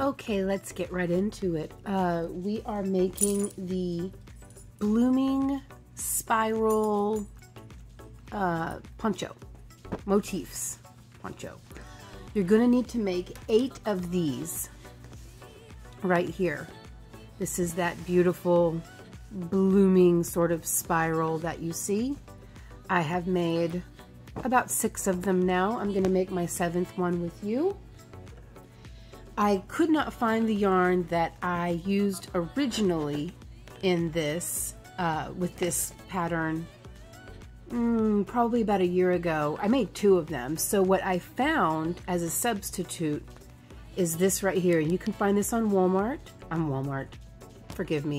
Okay, let's get right into it. We are making the Blooming Spiral motifs. You're gonna need to make 8 of these right here. This is that beautiful blooming sort of spiral that you see. I have made about 6 of them now. I'm gonna make my 7th one with you. I could not find the yarn that I used originally in this, with this pattern, probably about a year ago. I made 2 of them. So what I found as a substitute is this right here. You can find this on Walmart.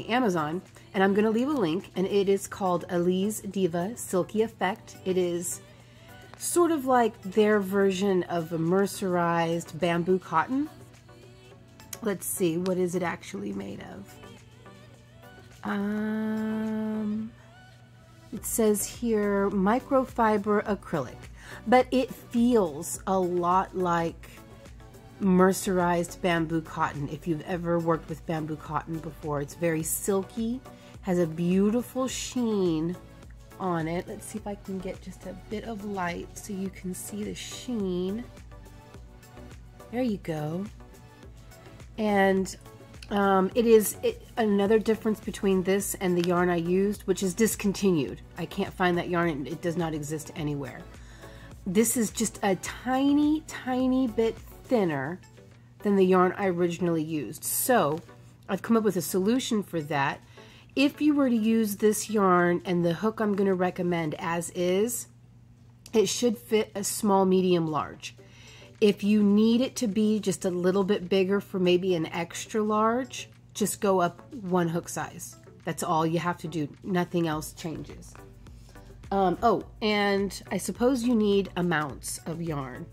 Amazon. And I'm gonna leave a link, and it is called Alize Diva Silky Effect. It is sort of like their version of a mercerized bamboo cotton. Let's see, what is it actually made of? It says here, microfiber acrylic, but it feels a lot like mercerized bamboo cotton. If you've ever worked with bamboo cotton before, it's very silky, has a beautiful sheen on it. Let's see if I can get just a bit of light so you can see the sheen. There you go. And another difference between this and the yarn I used, which is discontinued. I can't find that yarn, and it does not exist anywhere. This is just a tiny, tiny bit thinner than the yarn I originally used. So I've come up with a solution for that. If you were to use this yarn and the hook I'm going to recommend as is, it should fit a small, medium, large. If you need it to be just a little bit bigger for maybe an extra large, just go up 1 hook size. That's all you have to do. Nothing else changes. Oh, and I suppose you need amounts of yarn.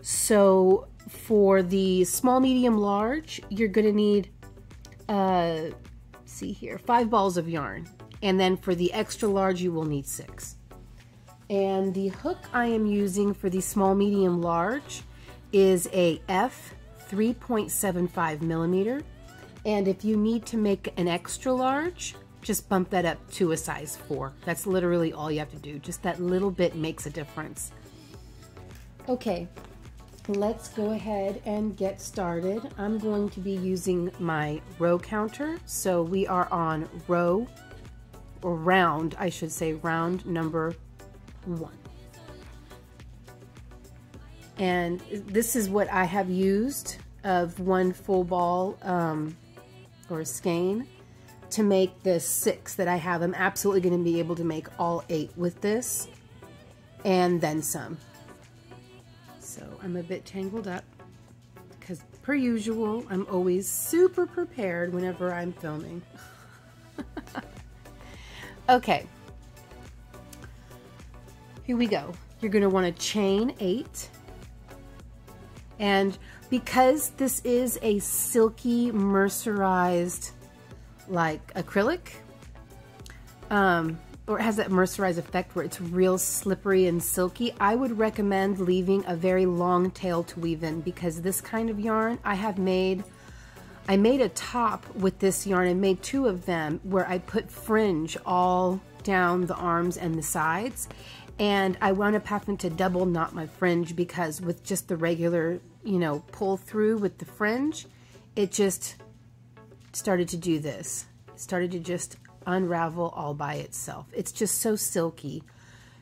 So for the small, medium, large, you're going to need, see here, 5 balls of yarn. And then for the extra large, you will need 6. And the hook I am using for the small, medium, large is a F 3.75 millimeter. And if you need to make an extra large, just bump that up to a size 4. That's literally all you have to do. Just that little bit makes a difference. Okay, let's go ahead and get started. I'm going to be using my row counter. So we are on round number 1. And this is what I have used of 1 full ball or skein to make the 6 that I have. I'm absolutely going to be able to make all 8 with this and then some. So I'm a bit tangled up because, per usual, I'm always super prepared whenever I'm filming. Okay, here we go. You're going to want to chain 8. And because this is a silky, mercerized, like acrylic, or it has that mercerized effect where it's real slippery and silky, I would recommend leaving a very long tail to weave in, because this kind of yarn I have made, I made a top with this yarn and made 2 of them where I put fringe all down the arms and the sides. And I wound up having to double knot my fringe because with just the regular, you know, pull through with the fringe, it just started to do this. It started to just unravel all by itself. It's just so silky.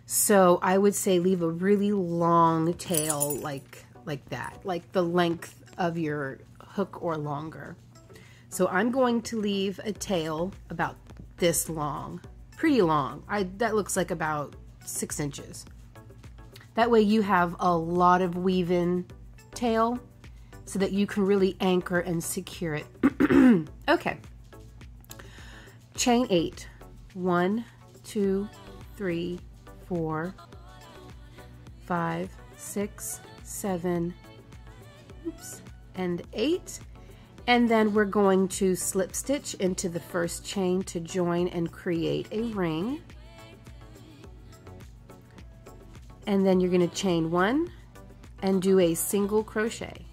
So I would say leave a really long tail like that, like the length of your hook or longer. So I'm going to leave a tail about this long, pretty long. That looks like about 6 inches. That way you have a lot of weave-in tail so that you can really anchor and secure it. Okay. Chain 8. 1, 2, 3, 4, 5, 6, 7, oops, and 8. And then we're going to slip stitch into the first chain to join and create a ring. And then you're going to chain 1 and do a single crochet.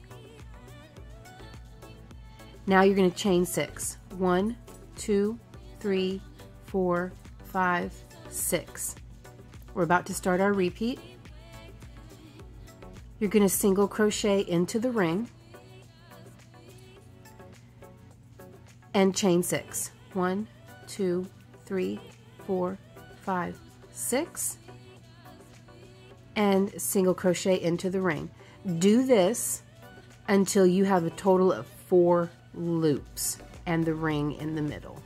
Now you're going to chain six. 1, 2, 3, 4, 5, 6. We're about to start our repeat. You're going to single crochet into the ring and chain six. 1, 2, 3, 4, 5, 6. And single crochet into the ring. Do this until you have a total of 4 loops and the ring in the middle.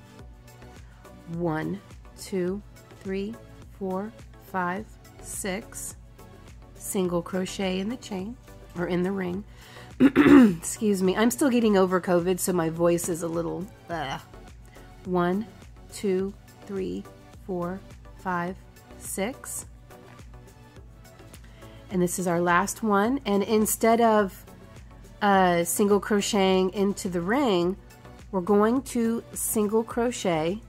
1, 2, 3, 4, 5, 6. Single crochet in the chain or in the ring. Excuse me, I'm still getting over COVID, so my voice is a little. 1, 2, 3, 4, 5, 6. And this is our last one. And instead of single crocheting into the ring, we're going to single crochet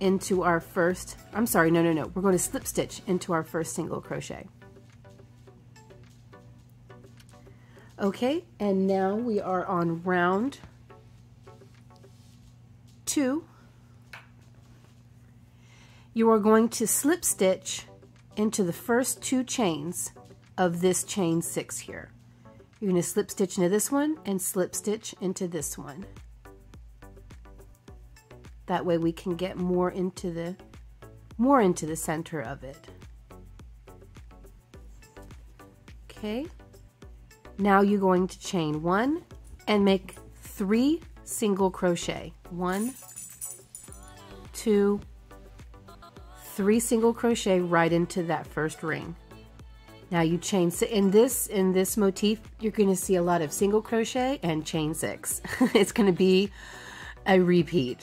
into our first, I'm sorry, no. We're going to slip stitch into our first single crochet. Okay, and now we are on round 2. You are going to slip stitch into the first 2 chains of this chain 6 here. You're going to slip stitch into this one and slip stitch into this one. That way we can get more into the center of it. Okay. Now you're going to chain 1 and make 3 single crochet. 1, 2, 3 single crochet right into that first ring. Now you chain six. In this motif, you're going to see a lot of single crochet and chain 6. It's going to be a repeat.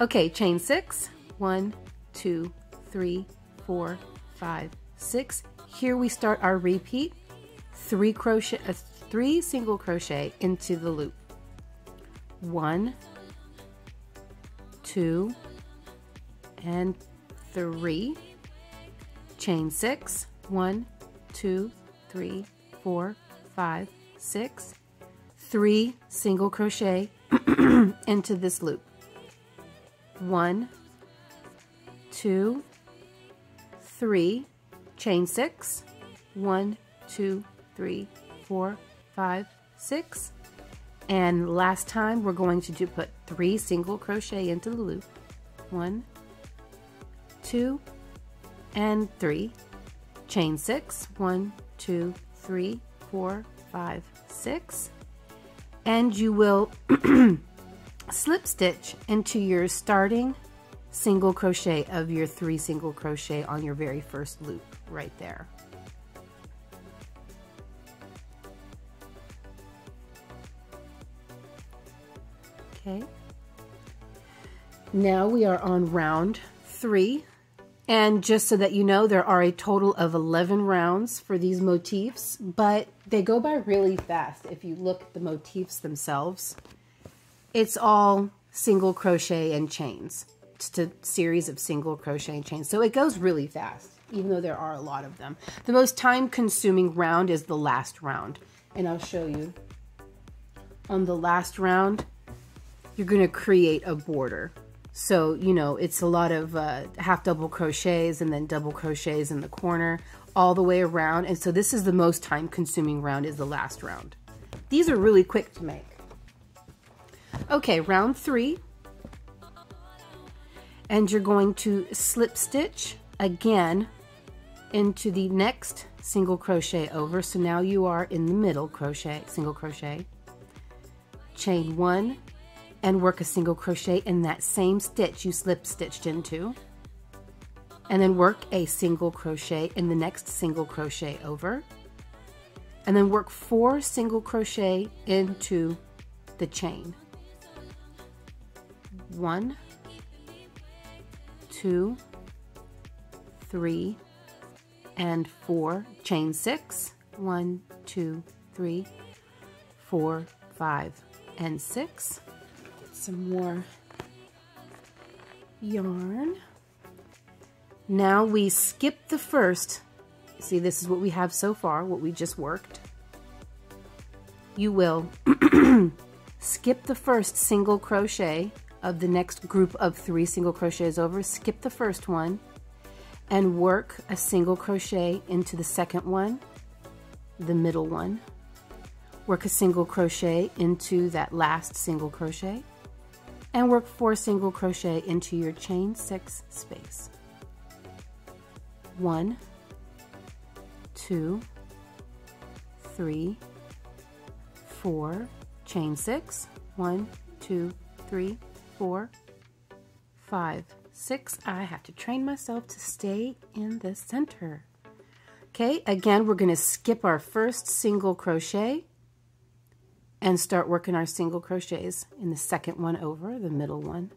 Okay, chain 6. 1, 2, 3, 4, 5, 6. Here we start our repeat. 3 single crochet into the loop. 1, 2, and 3. Chain 6. 1, 2, 3, 4, 5, 6. 3 single crochet into this loop. 1, 2, 3, chain 6. 1, 2, 3, 4, 5, 6. And last time we're going to put 3 single crochet into the loop. 1, 2, and 3. Chain 6, 1, 2, 3, 4, 5, 6, and you will slip stitch into your starting single crochet of your 3 single crochet on your very first loop right there. Okay, now we are on round 3. And just so that you know, there are a total of 11 rounds for these motifs, but they go by really fast if you look at the motifs themselves. It's all single crochet and chains. Just a series of single crochet and chains. So it goes really fast, even though there are a lot of them. The most time-consuming round is the last round, and I'll show you. On the last round, you're going to create a border. So, you know, it's a lot of half double crochets and then double crochets in the corner all the way around. And so this is the most time consuming round, is the last round. These are really quick to make. Okay, round 3. And you're going to slip stitch again into the next single crochet over. So now you are in the middle crochet, single crochet, chain 1. And work a single crochet in that same stitch you slip stitched into, and then work a single crochet in the next single crochet over, and then work 4 single crochet into the chain. 1, 2, 3, and 4. Chain 6. 1, 2, 3, 4, 5, and 6. Some more yarn. Now we skip the first. See, this is what we have so far, what we just worked. You will skip the first single crochet of the next group of 3 single crochets over, skip the first one, and work a single crochet into the second one, the middle one. Work a single crochet into that last single crochet, and work 4 single crochet into your chain 6 space. 1, 2, 3, 4, chain 6, 1, 2, 3, 4, 5, 6. I have to train myself to stay in the center. Okay, again, we're going to skip our first single crochet and start working our single crochets in the second one over, the middle one,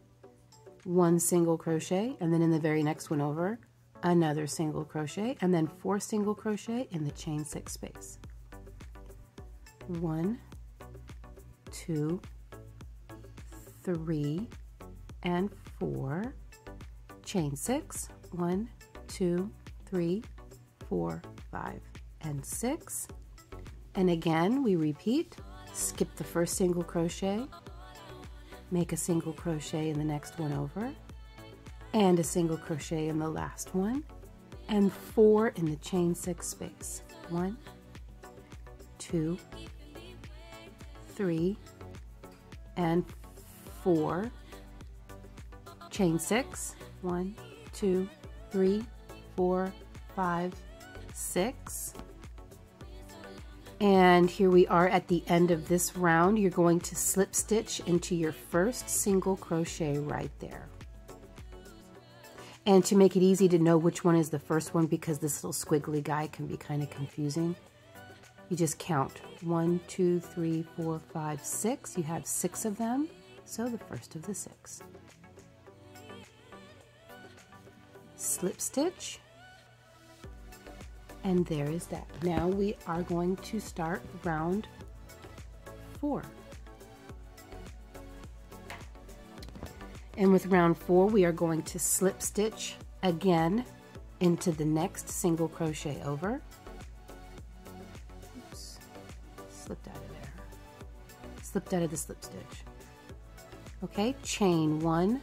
1 single crochet, and then in the very next one over, another single crochet, and then 4 single crochet in the chain 6 space. 1, 2, 3, and 4, chain 6, 1, 2, 3, 4, 5, and 6. And again, we repeat, skip the first single crochet, make a single crochet in the next one over, and a single crochet in the last one, and 4 in the chain 6 space. 1, 2, 3, and 4, chain 6, 1, 2, 3, 4, 5, 6. And here we are at the end of this round. You're going to slip stitch into your first single crochet right there. And to make it easy to know which one is the first one, because this little squiggly guy can be kind of confusing, you just count 1, 2, 3, 4, 5, 6. You have 6 of them, so the first of the 6. Slip stitch, and there is that. Now we are going to start round 4. And with round 4, we are going to slip stitch again into the next single crochet over. Oops, slipped out of there. Slipped out of the slip stitch. Okay, chain 1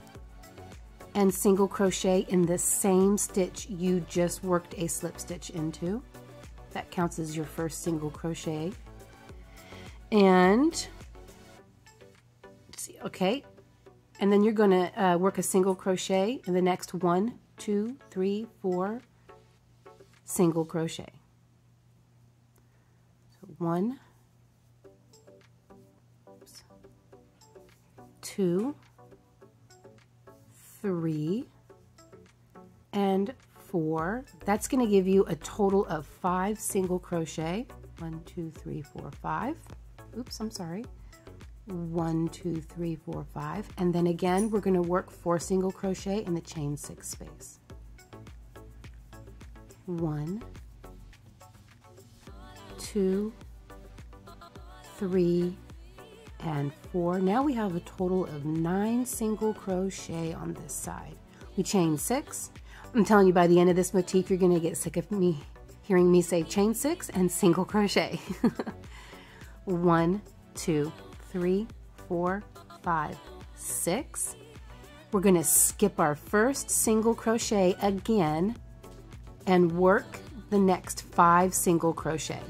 and single crochet in the same stitch you just worked a slip stitch into. That counts as your first single crochet. And let's see, okay. And then you're going to work a single crochet in the next 1, 2, 3, 4 single crochet. So 1, 2, 3, and 4. That's going to give you a total of 5 single crochet. 1, 2, 3, 4, 5. Oops, I'm sorry. 1, 2, 3, 4, 5, and then again we're going to work 4 single crochet in the chain 6 space. 1, 2, 3, and 4. Now we have a total of 9 single crochet on this side. We chain 6. I'm telling you, by the end of this motif you're going to get sick of me hearing me say chain 6 and single crochet. 1, 2, 3, 4, 5, 6. We're going to skip our first single crochet again and work the next 5 single crochet.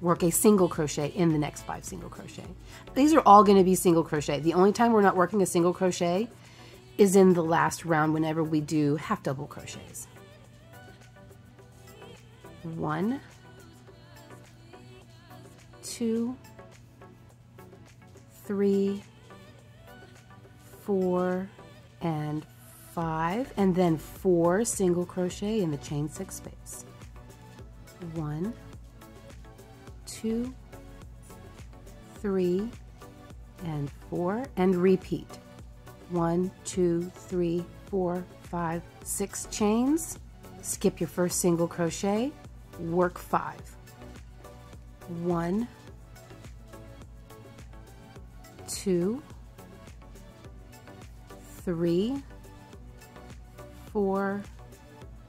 Work a single crochet in the next 5 single crochet. These are all going to be single crochet. The only time we're not working a single crochet is in the last round, whenever we do half double crochets. 1, 2, 3, 4, and 5, and then 4 single crochet in the chain 6 space. 1, 2, 3, and 4, and repeat. 1, 2, 3, 4, 5, 6 chains. Skip your first single crochet, work 5. 1, 2, 3, 4,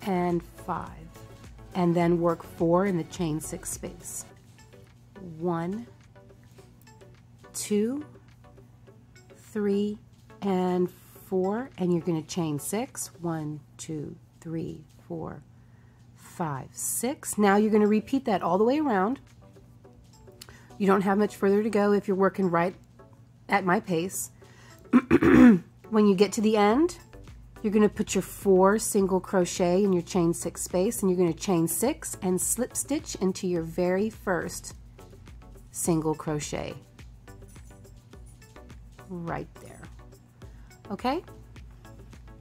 and 5, and then work 4 in the chain 6 space. 1, two, three, and four, and you're going to chain six. 1, 2, 3, 4, 5, 6. Now you're going to repeat that all the way around. You don't have much further to go if you're working right at my pace. When you get to the end, you're going to put your 4 single crochet in your chain 6 space, and you're going to chain 6 and slip stitch into your very first single crochet right there. Okay?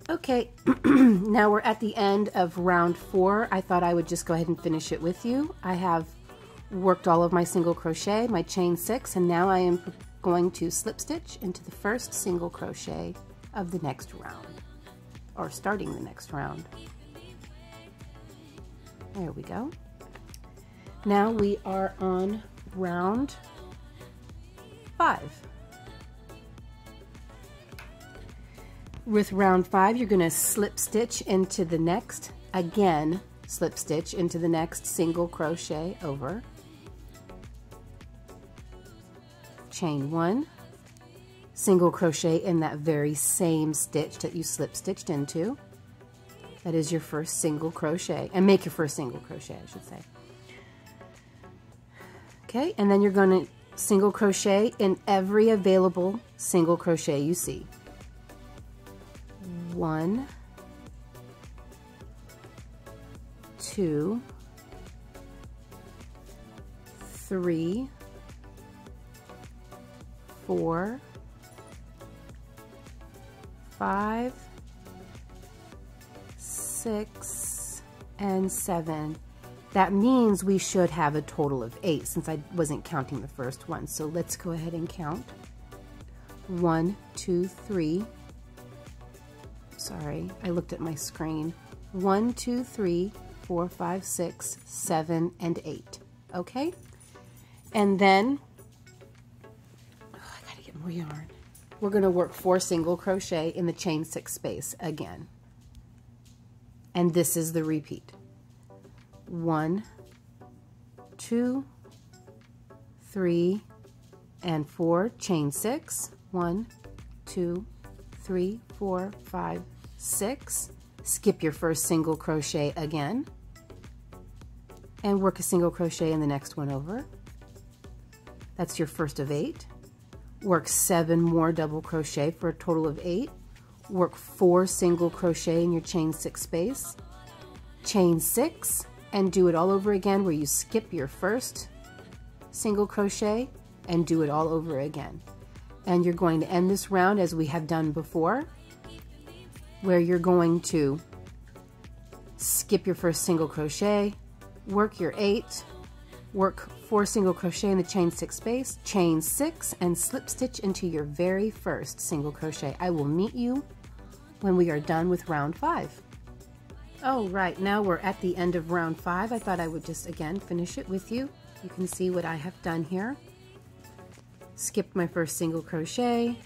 Okay, now we're at the end of round 4. I thought I would just go ahead and finish it with you. I have worked all of my single crochet, my chain 6, and now I am going to slip stitch into the first single crochet of the next round, or starting the next round. There we go. Now we are on round 5. With round 5, you're going to slip stitch into the next, again, slip stitch into the next single crochet over. Chain 1, single crochet in that very same stitch that you slip stitched into. That is your first single crochet, and make your first single crochet, I should say. Okay, and then you're going to single crochet in every available single crochet you see. 1, 2, 3, 4, 5, 6, and 7. That means we should have a total of 8, since I wasn't counting the first one. So let's go ahead and count. 1, 2, 3. Sorry, I looked at my screen. 1, 2, 3, 4, 5, 6, 7, and 8. Okay? And then more yarn. We're going to work 4 single crochet in the chain 6 space again. And this is the repeat. 1, 2, 3, and 4. Chain 6. 1, 2, 3, 4, 5, 6. Skip your first single crochet again. And work a single crochet in the next one over. That's your first of 8. Work 7 more double crochet for a total of 8. Work 4 single crochet in your chain 6 space. Chain 6 and do it all over again, where you skip your first single crochet and do it all over again. And you're going to end this round as we have done before, where you're going to skip your first single crochet, work your 8, work 4 single crochet in the chain 6 space, chain 6, and slip stitch into your very first single crochet. I will meet you when we are done with round 5. All right, now we're at the end of round 5. I thought I would just, again, finish it with you. You can see what I have done here. Skipped my first single crochet,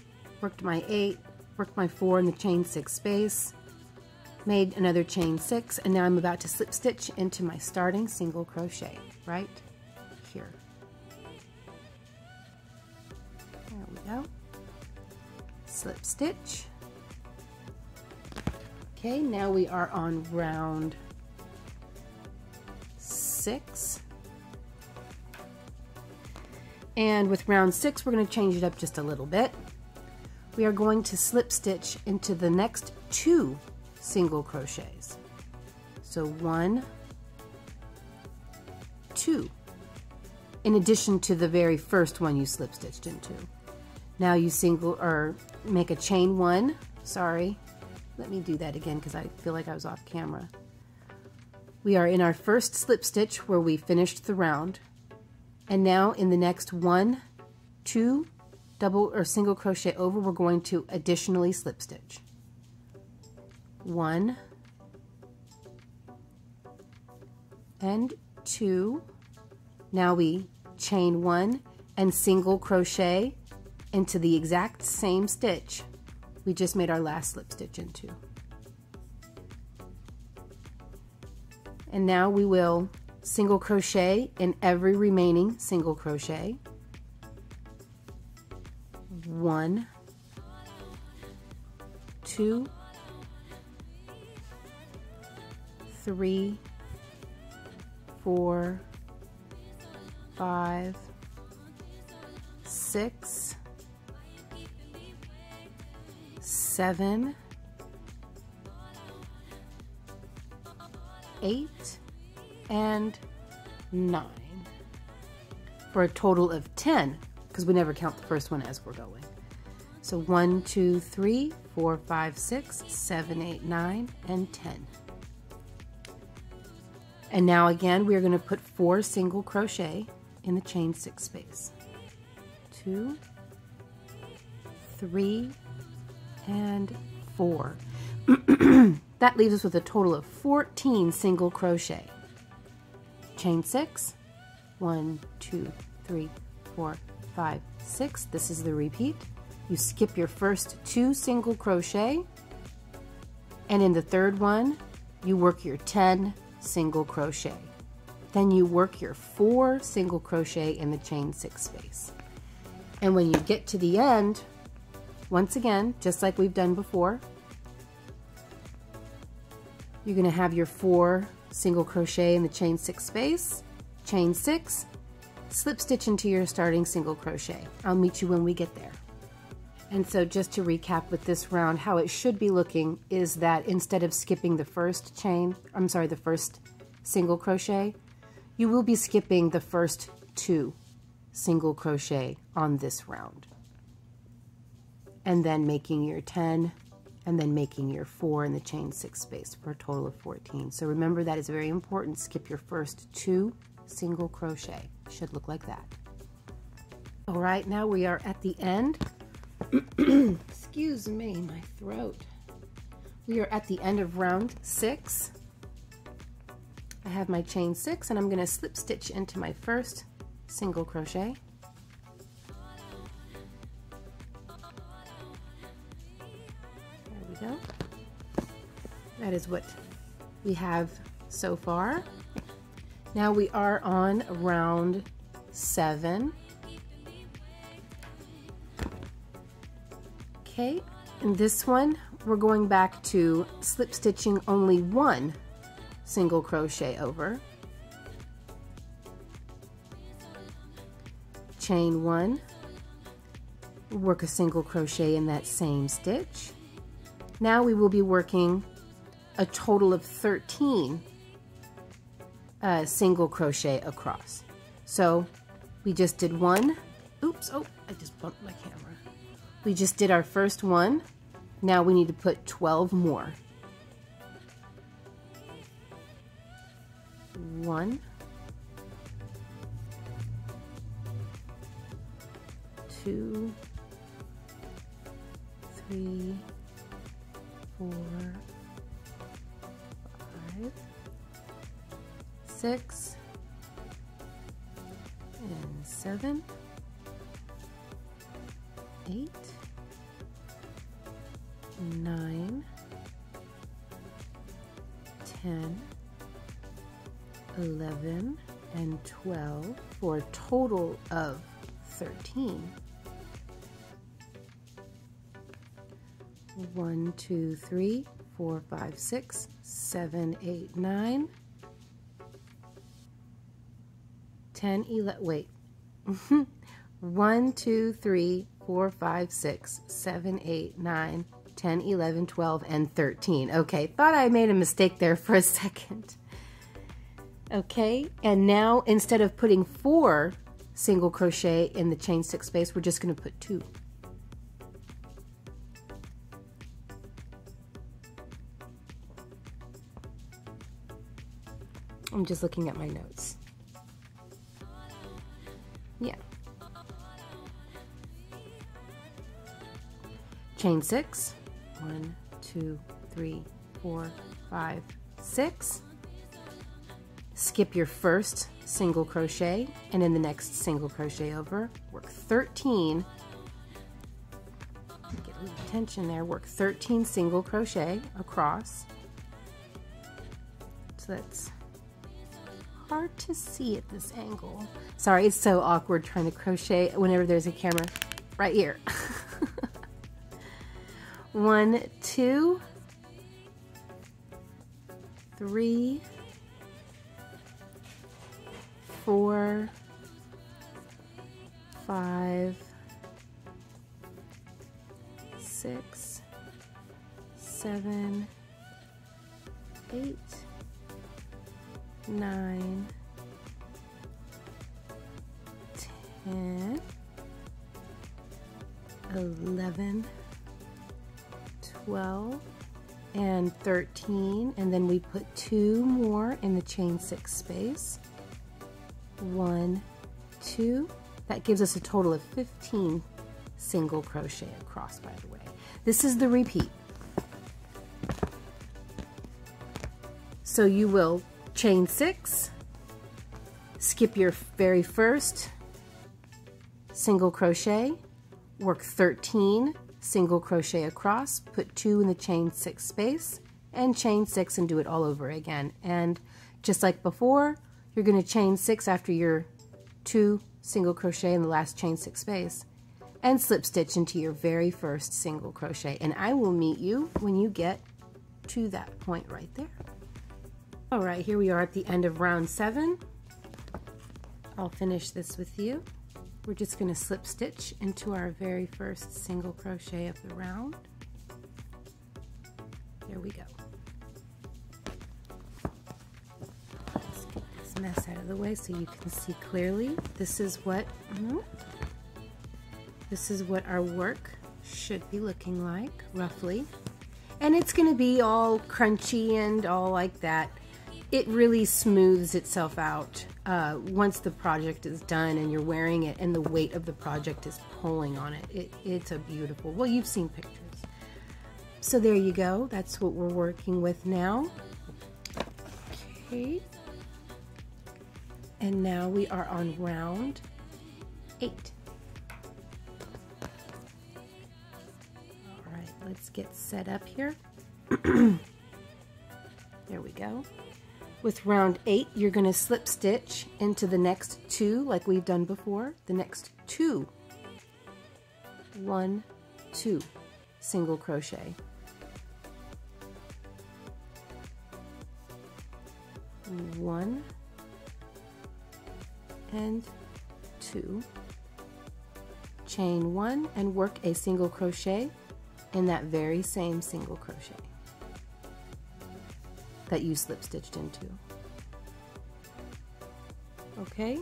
worked my 8, worked my 4 in the chain 6 space, made another chain 6, and now I'm about to slip stitch into my starting single crochet, right? Here. There we go. Slip stitch. Okay, now we are on round 6. And with round 6, we're going to change it up just a little bit. We are going to slip stitch into the next 2 single crochets. So 1, 2. In addition to the very first one you slip stitched into. Now you make a chain 1. Sorry, let me do that again because I feel like I was off camera. We are in our first slip stitch where we finished the round, and now in the next 1, 2 double or single crochet over, we're going to additionally slip stitch. 1 and 2. Now we chain 1 and single crochet into the exact same stitch we just made our last slip stitch into. And now we will single crochet in every remaining single crochet. 1, 2, 3, 4, 5, 6, 7, 8, and 9 for a total of 10, because we never count the first one as we're going. So 1, 2, 3, 4, 5, 6, 7, 8, 9, and 10. And now again, we are going to put 4 single crochet in the chain 6 space. 2, 3, and 4. That leaves us with a total of 14 single crochet. Chain 6, 1, 2, 3, 4, 5, 6. This is the repeat. You skip your first 2 single crochet, and in the third one, you work your 10 single crochet. Then you work your 4 single crochet in the chain 6 space. And when you get to the end, once again, just like we've done before, you're going to have your 4 single crochet in the chain 6 space, chain 6, slip stitch into your starting single crochet. I'll meet you when we get there. And so just to recap with this round, how it should be looking is that instead of skipping the first chain, I'm sorry, the first single crochet, you will be skipping the first 2 single crochet on this round, and then making your 10, and then making your 4 in the chain 6 space for a total of 14. So remember, that is very important. Skip your first 2 single crochet. Should look like that. All right, now we are at the end. Excuse me, my throat. We are at the end of round 6. I have my chain 6, and I'm going to slip stitch into my first single crochet. Go. That is what we have so far. Now we are on round 7. Okay, in this one we're going back to slip stitching only 1 single crochet over. Chain 1, work a single crochet in that same stitch. Now we will be working a total of 13 single crochet across. So we just did 1. Oops, oh, I just bumped my camera. We just did our first 1. Now we need to put 12 more. 1, 2, 3, 4, 5, 6, 7, 8, 9, 10, 11, and 12 for a total of 13. 1, 2, 3, 4, 5, 6, 7, 8, 9, 10, 11, wait, 1, 2, 3, 4, 5, 6, 7, 8, 9, 10, 11, 12, and 13. Okay, thought I made a mistake there for a second. Okay, and now instead of putting 4 single crochet in the chain 6 space, we're just going to put 2. I'm just looking at my notes. Yeah. Chain 6. 1, 2, 3, 4, 5, 6. Skip your first single crochet, and in the next single crochet over, work 13. Get a little tension there. Work 13 single crochet across. So that's hard to see at this angle. Sorry, it's so awkward trying to crochet whenever there's a camera right here. 1, 2, 3, 4, 5, 6, 7, 8, 9, 10, 11, 12, and 13, and then we put 2 more in the chain 6 space. 1, 2, that gives us a total of 15 single crochet across, by the way. This is the repeat. So you will chain 6, skip your very first single crochet, work 13 single crochet across, put 2 in the chain 6 space, and chain 6 and do it all over again. And just like before, you're going to chain 6 after your 2 single crochet in the last chain 6 space and slip stitch into your very first single crochet. And I will meet you when you get to that point right there. All right, here we are at the end of round 7. I'll finish this with you. We're just going to slip stitch into our very first single crochet of the round. There we go. Let's get this mess out of the way so you can see clearly. This is what our work should be looking like, roughly. And it's going to be all crunchy and all like that. It really smooths itself out once the project is done and you're wearing it and the weight of the project is pulling on it. It's a beautiful, well, you've seen pictures. So there you go. That's what we're working with now. Okay. And now we are on round 8. All right, let's get set up here. There we go. With round 8, you're going to slip stitch into the next 2 like we've done before. The next 2, 1, 2 single crochet, 1 and 2, chain 1 and work a single crochet in that very same single crochet that you slip stitched into. Okay,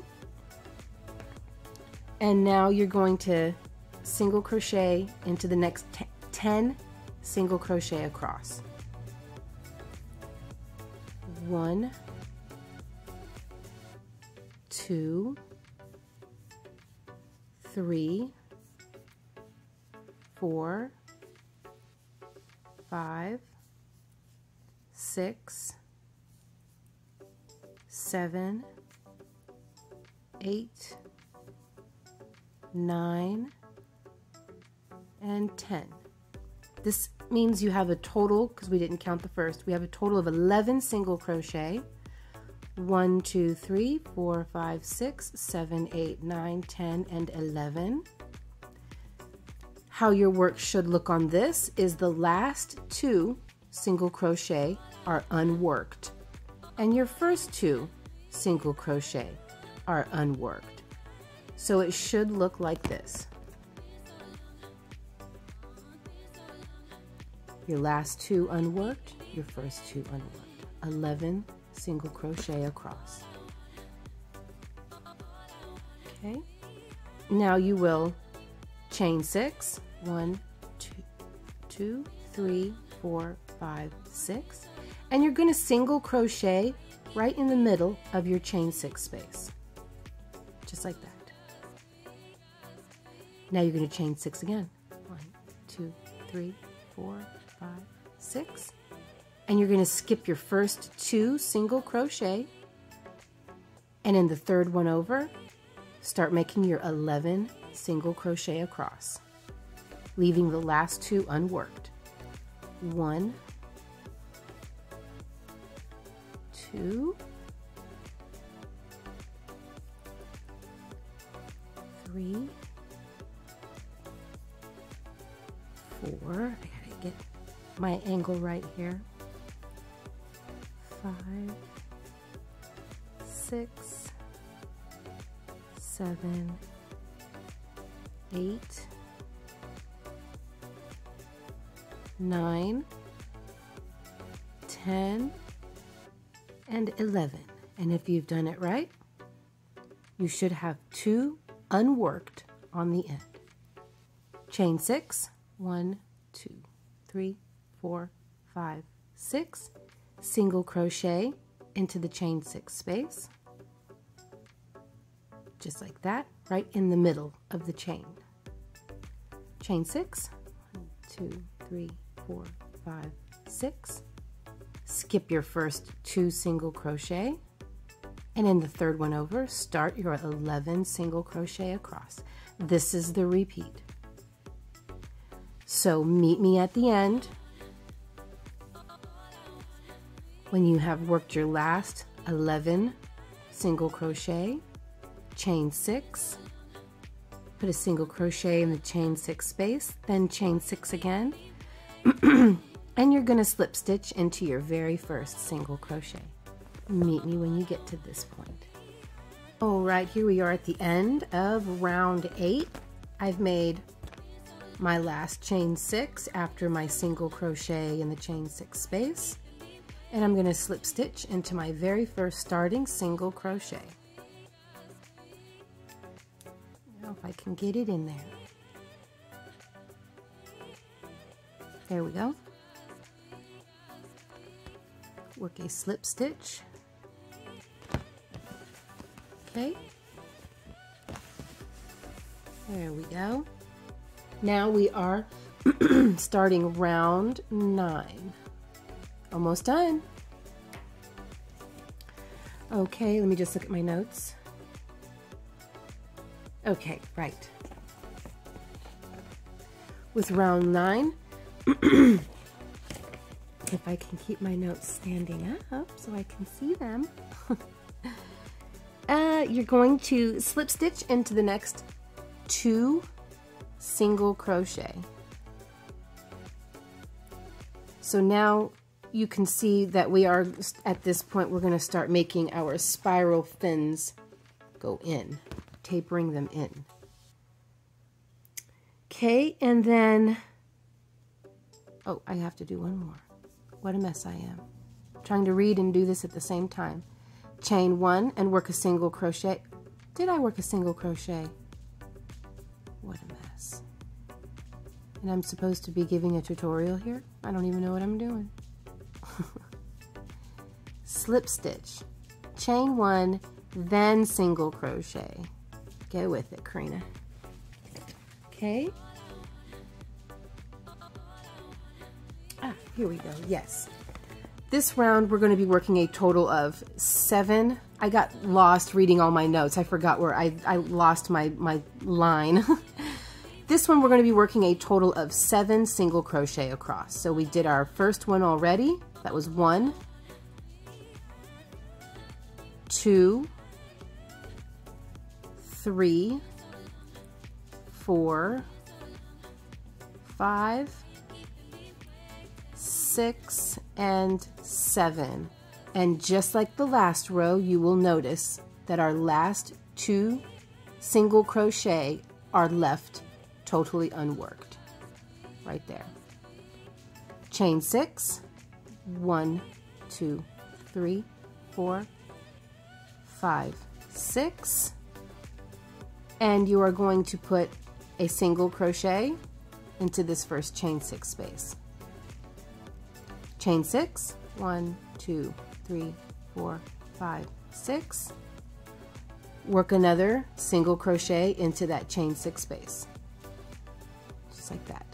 and now you're going to single crochet into the next 10 single crochet across. 1, 2, 3, 4, 5, 6, 7, 8, 9, and 10. This means you have a total, because we didn't count the first, we have a total of 11 single crochet. 1, 2, 3, 4, 5, 6, 7, 8, 9, 10, and 11. How your work should look on this is the last 2 single crochet are unworked and your first 2 single crochet are unworked, so it should look like this. Your last 2 unworked, your first 2 unworked. 11 single crochet across. Okay, now you will chain 6, 1, 2, 3, 4, 5, 6, and you're going to single crochet right in the middle of your chain 6 space, just like that. Now you're going to chain 6 again, 1, 2, 3, 4, 5, 6, and you're going to skip your first 2 single crochet, and in the third one over, start making your 11 single crochet across, leaving the last 2 unworked. 1, 2, 3, 4, I gotta get my angle right here, 5, 6, 7, 8, 9, 10, and 11. And if you've done it right, you should have 2 unworked on the end. Chain 6, 1, 2, 3, 4, 5, 6, single crochet into the chain 6 space, just like that, right in the middle of the chain. Chain 6, 1, 2, 3, 4, 5, 6, skip your first 2 single crochet, and in the third one over, start your 11 single crochet across. This is the repeat. So meet me at the end when you have worked your last 11 single crochet, chain 6, put a single crochet in the chain 6 space, then chain 6 again, and you're going to slip stitch into your very first single crochet. Meet me when you get to this point. All right, here we are at the end of round 8. I've made my last chain 6 after my single crochet in the chain 6 space, and I'm going to slip stitch into my very first starting single crochet. Now if I can get it in there. There we go. Work a slip stitch. Okay. There we go. Now we are starting round 9. Almost done. Okay, let me just look at my notes. Okay, right. With round 9, if I can keep my notes standing up so I can see them, you're going to slip stitch into the next 2 single crochet. So now you can see that we are at this point, we're going to start making our spiral fins go in, tapering them in. Okay, and then, oh, I have to do one more. What a mess I am. I'm trying to read and do this at the same time. Chain 1 and work a single crochet. Did I work a single crochet? What a mess. And I'm supposed to be giving a tutorial here? I don't even know what I'm doing. Slip stitch, chain 1, then single crochet. Go with it, Karina. Okay. Ah, here we go, yes. This round we're going to be working a total of 7. I got lost reading all my notes. I forgot where I lost my line. This one we're going to be working a total of 7 single crochet across. So we did our first one already. That was 1, 2, 3, 4, 5, 6, and 7. And just like the last row, you will notice that our last 2 single crochet are left totally unworked, right there. Chain 6, 1, 2, 3, 4, 5, 6, and you are going to put a single crochet into this first chain 6 space. Chain 6, 1, 2, 3, 4, 5, 6, work another single crochet into that chain 6 space, just like that.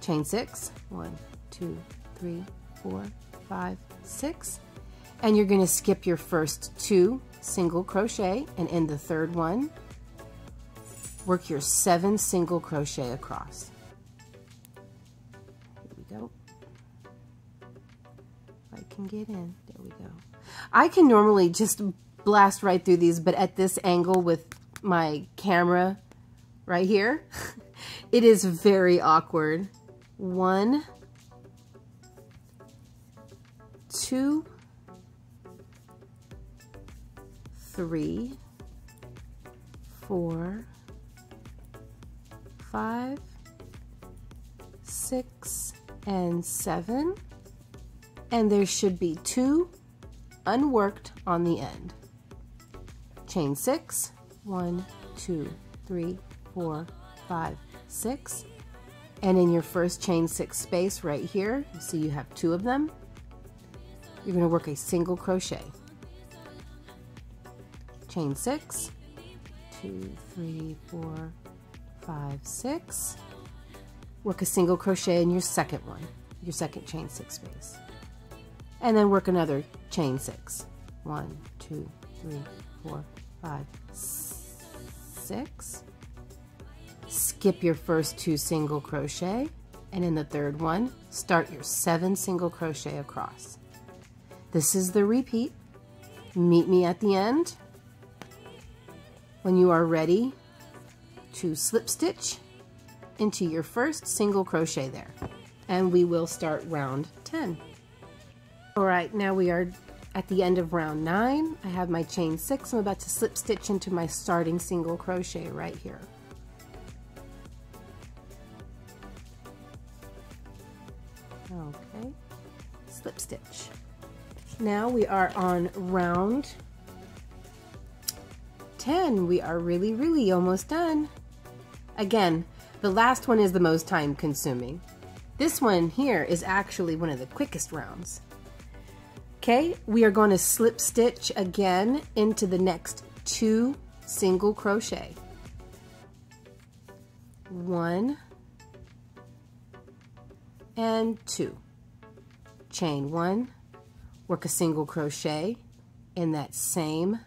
Chain 6, 1, 2, 3, 4, 5, 6, and you're going to skip your first 2 single crochet, and in the third one work your 7 single crochet across. Here we go. If I can get in, there we go. I can normally just blast right through these, but at this angle with my camera right here It is very awkward. 1, 2, 3, 4, 5, 6, and 7. And there should be 2 unworked on the end. Chain 6, 1, 2, 3, 4, 5, 6. And in your first chain 6 space right here, you see you have 2 of them. You're going to work a single crochet. Chain 6, 2, 3, 4, 5, 6. Work a single crochet in your second one, your second chain 6 space. And then work another chain 6. 1, 2, 3, 4, 5, 6. Skip your first 2 single crochet, and in the third one, start your 7 single crochet across. This is the repeat. Meet me at the end. When you are ready to slip stitch into your first single crochet there, and we will start round 10. All right, now we are at the end of round 9. I have my chain 6. I'm about to slip stitch into my starting single crochet right here. Okay, slip stitch. Now we are on round 10. We are really almost done. Again, the last one is the most time consuming. This one here is actually one of the quickest rounds. Okay, we are going to slip stitch again into the next 2 single crochet. 1 and 2. Chain 1, work a single crochet in that same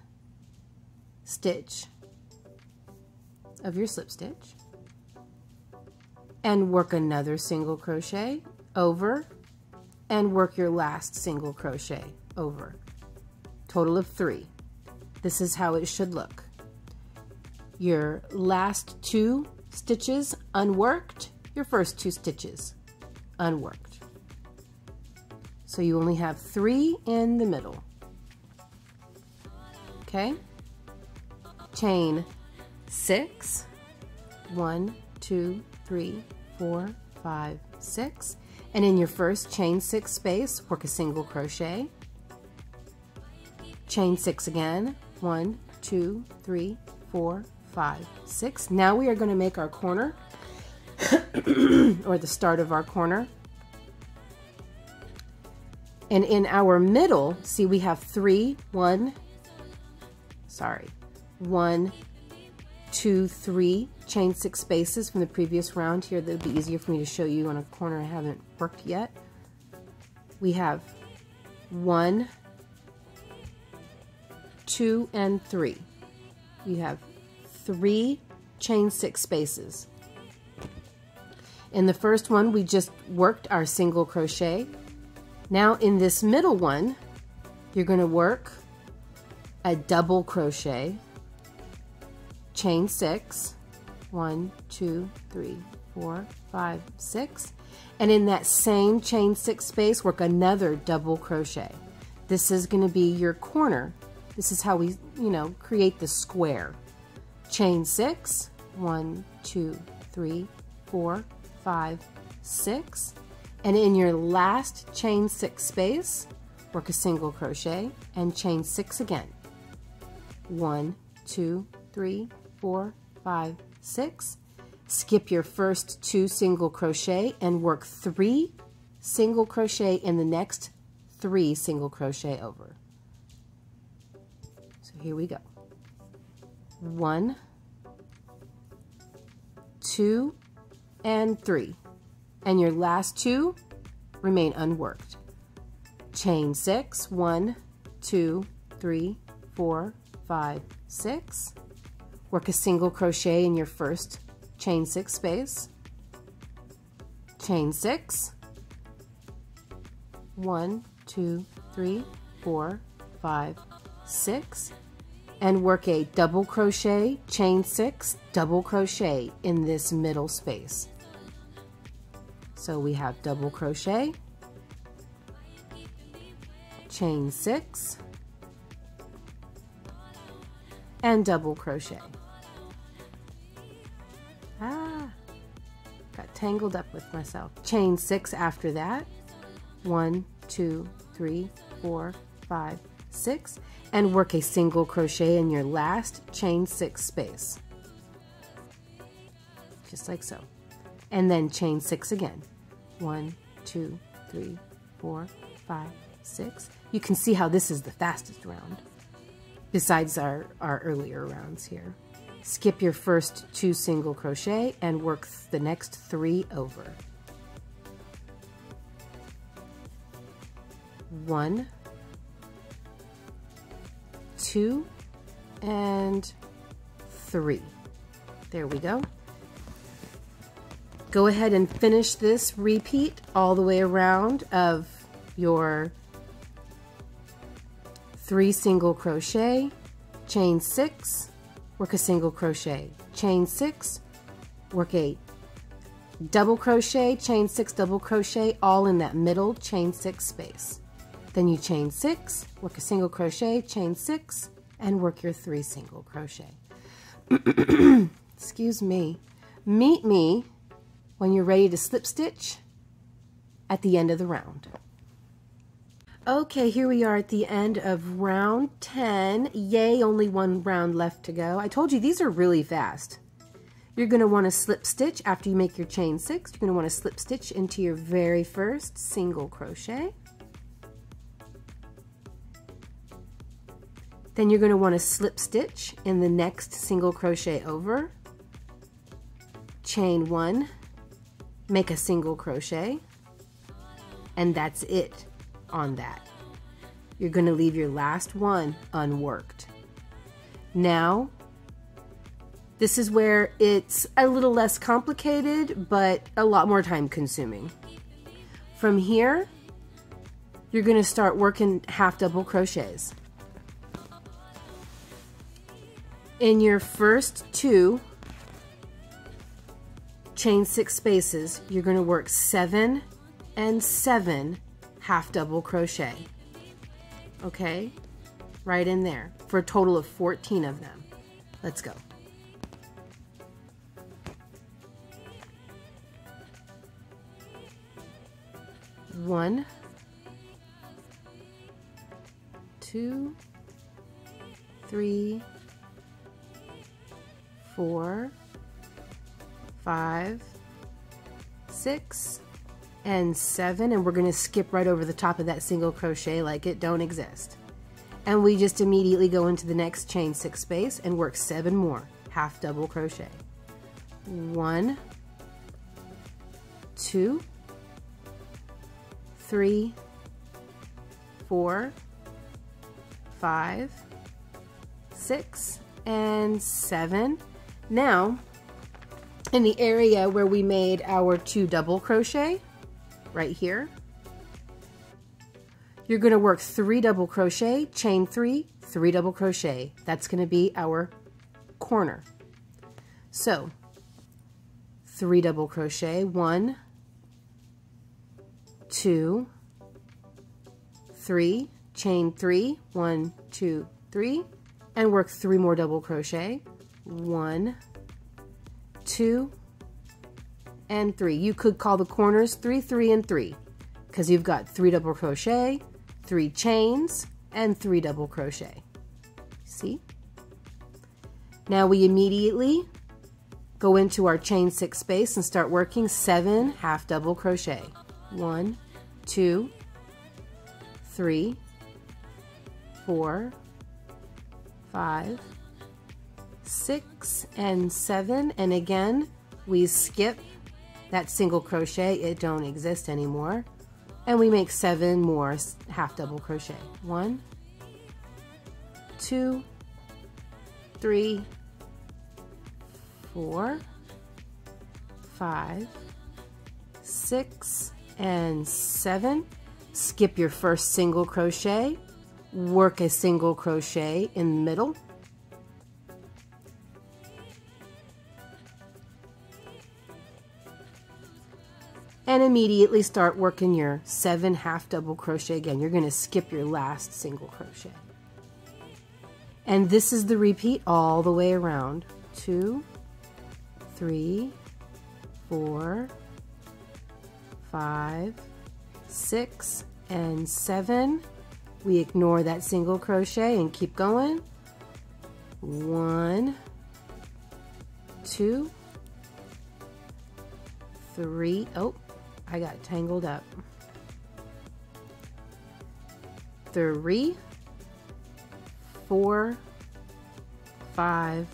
stitch of your slip stitch, and work another single crochet over, and work your last single crochet over. Total of 3. This is how it should look. Your last 2 stitches unworked, your first 2 stitches unworked. So you only have 3 in the middle. Okay? Chain 6, 1, 2, 3, 4, 5, 6. And in your first chain 6 space, work a single crochet. Chain 6 again, 1, 2, 3, 4, 5, 6. Now we are going to make our corner, or the start of our corner. And in our middle, see we have 1, 2, 3 chain 6 spaces from the previous round here. That'll be easier for me to show you on a corner I haven't worked yet. We have 1, 2, and 3. You have 3 chain 6 spaces. In the first one, we just worked our single crochet. Now in this middle one, you're going to work a double crochet. Chain 6, 1, 2, 3, 4, 5, 6. And in that same chain 6 space, work another double crochet. This is going to be your corner. This is how we, create the square. Chain 6, 1, 2, 3, 4, 5, 6. And in your last chain 6 space, work a single crochet and chain 6 again. 1, 2, 3, 4, 5, 6. Skip your first 2 single crochet and work 3 single crochet in the next 3 single crochet over. So here we go. 1, 2, and 3. And your last 2 remain unworked. Chain 6, 1, 2, 3, 4, 5, 6. Work a single crochet in your first chain 6 space. Chain 6, 1, 2, 3, 4, 5, 6. and work a double crochet, chain six, double crochet in this middle space. So we have double crochet, chain six, and double crochet. Got tangled up with myself. Chain six after that. 1, 2, 3, 4, 5, 6, and work a single crochet in your last chain six space, just like so, and then chain six again. 1, 2, 3, 4, 5, 6. You can see how this is the fastest round besides our earlier rounds here. Skip your first 2 single crochet and work the next 3 over. 1, 2, and 3. There we go. Go ahead and finish this repeat all the way around of your 3 single crochet, chain 6, work a single crochet, chain 6, work 8, double crochet, chain 6, double crochet, all in that middle chain 6 space. Then you chain 6, work a single crochet, chain 6, and work your 3 single crochet. Excuse me. Meet me when you're ready to slip stitch at the end of the round. Okay, here we are at the end of round 10. Yay, only 1 round left to go. I told you these are really fast. You're going to want to slip stitch after you make your chain 6. You're going to want to slip stitch into your very first single crochet. Then you're going to want to slip stitch in the next single crochet over, chain 1, make a single crochet, and that's it on that. You're going to leave your last 1 unworked. Now, this is where it's a little less complicated, but a lot more time consuming. From here, you're going to start working half double crochets. In your first 2 chain 6 spaces, you're going to work 7 and 7 half double crochet, okay, right in there, for a total of 14 of them. Let's go. One, two, three, 4, 5, 6, and 7, and we're going to skip right over the top of that single crochet like it don't exist. And we just immediately go into the next chain 6 space and work 7 more half double crochet. 1, 2, 3, 4, 5, 6, and 7. Now, in the area where we made our 2 double crochet, right here, you're going to work 3 double crochet, chain 3, 3 double crochet. That's going to be our corner. So, 3 double crochet, 1, 2, 3, chain 3, 1, 2, 3, and work 3 more double crochet. 1, 2, and 3. You could call the corners 3, 3, and 3, because you've got 3 double crochet, 3 chains, and 3 double crochet. See? Now we immediately go into our chain 6 space and start working 7 half double crochet. 1, 2, 3, 4, 5, 6, and 7, and again we skip that single crochet, it don't exist anymore, and we make 7 more half double crochet. 1, 2, 3, 4, 5, 6, and 7. Skip your first single crochet, work a single crochet in the middle, and immediately start working your 7 half double crochet again. You're going to skip your last single crochet. And this is the repeat all the way around. 2, 3, 4, 5, 6, and 7. We ignore that single crochet and keep going. 1, 2, 3. Oh, I got tangled up. 3, 4, 5,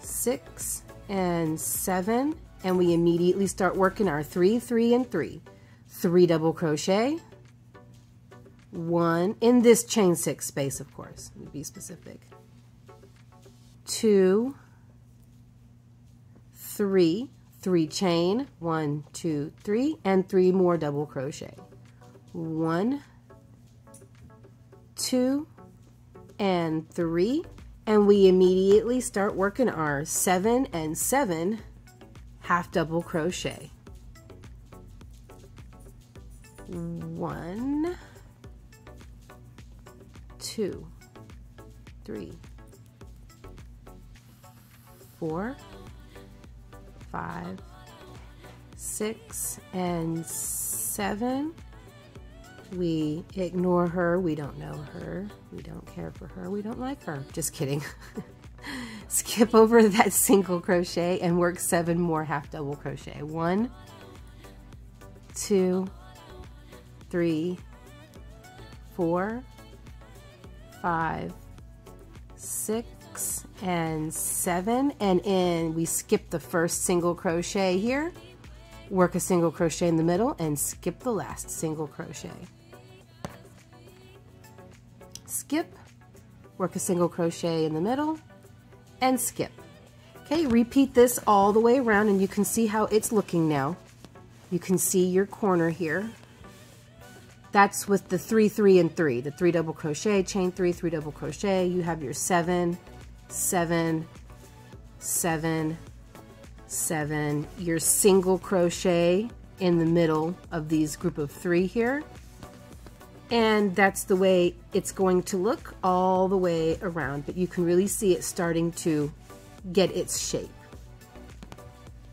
6, and 7, and we immediately start working our 3, 3, and 3. 3 double crochet, 1 in this chain 6 space, of course, be specific. 2, 3, 3 chain, 1, 2, 3, and 3 more double crochet. 1, 2, and 3, and we immediately start working our 7 and 7 half double crochet. 1, 2, 3, 4, 5, 6, and 7. We ignore her, we don't know her, we don't care for her, we don't like her. Just kidding. Skip over that single crochet and work 7 more half double crochet. 1, 2, 3, 4, 5, 6, and 7, and in we skip the first single crochet here, work a single crochet in the middle, and skip the last single crochet. Skip, work a single crochet in the middle, and skip. Okay, repeat this all the way around, and you can see how it's looking now. You can see your corner here. That's with the 3, 3, and 3, the 3 double crochet, chain 3, 3 double crochet. You have your 7, 7, 7, 7, your single crochet in the middle of these group of 3 here, and that's the way it's going to look all the way around, but you can really see it starting to get its shape.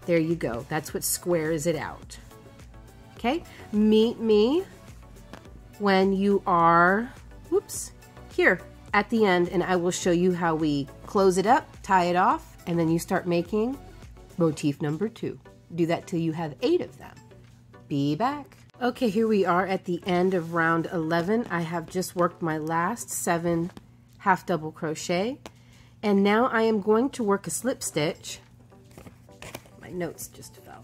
There you go, that's what squares it out. Okay, meet me when you are here at the end, and I will show you how we close it up, tie it off, and then you start making motif number 2. Do that till you have 8 of them. Be back. Okay, here we are at the end of round 11. I have just worked my last 7 half double crochet, and now I am going to work a slip stitch. My notes just fell.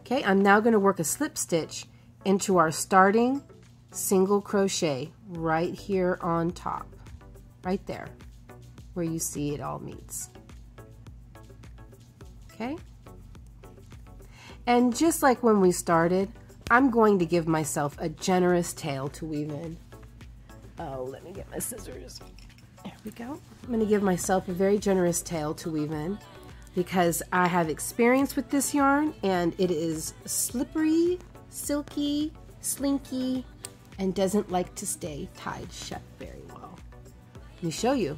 Okay, I'm now going to work a slip stitch into our starting single crochet right here on top, right there where you see it all meets. Okay, and just like when we started, I'm going to give myself a generous tail to weave in. Oh, let me get my scissors. There we go. I'm going to give myself a very generous tail to weave in because I have experience with this yarn, and it is slippery, silky, slinky, and doesn't like to stay tied shut very well. Let me show you.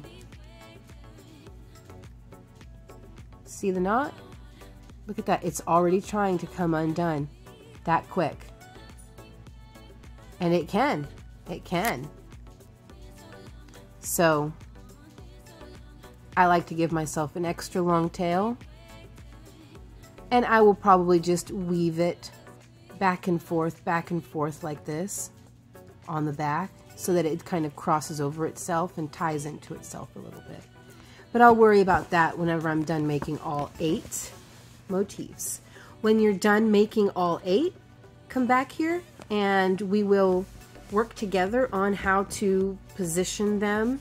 See the knot? Look at that, it's already trying to come undone that quick. And it can. So I like to give myself an extra long tail, and I will probably just weave it back and forth like this on the back so that it kind of crosses over itself and ties into itself a little bit. But I'll worry about that whenever I'm done making all 8 motifs. When you're done making all 8, come back here and we will work together on how to position them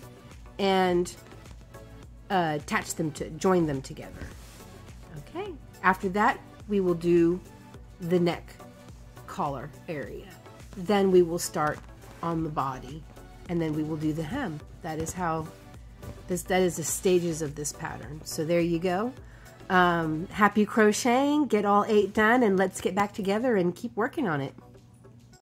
and attach them to, join them together. Okay, after that we will do the neck collar area. Then we will start on the body, and then we will do the hem. That is the stages of this pattern. So there you go. Happy crocheting, get all 8 done, and let's get back together and keep working on it.